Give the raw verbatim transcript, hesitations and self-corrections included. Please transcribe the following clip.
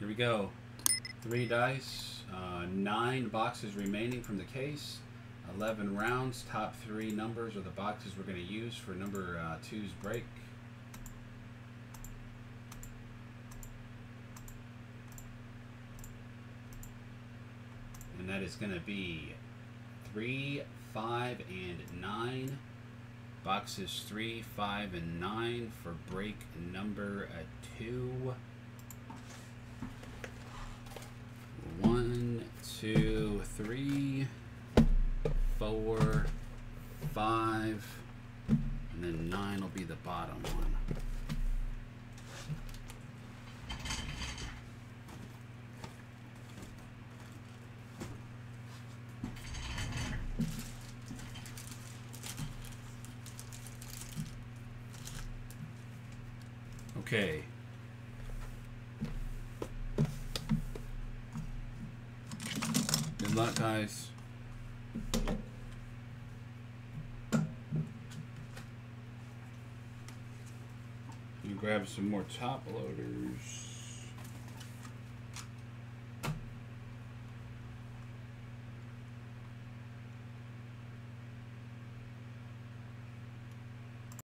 Here we go. Three dice, uh, nine boxes remaining from the case, eleven rounds. Top three numbers are the boxes we're going to use for number uh, two's break. And that is going to be three, five, and nine. Boxes three, five, and nine for break number two. One, two, three, four, five, and then nine will be the bottom one. Okay. Good luck, guys. You grab some more top loaders.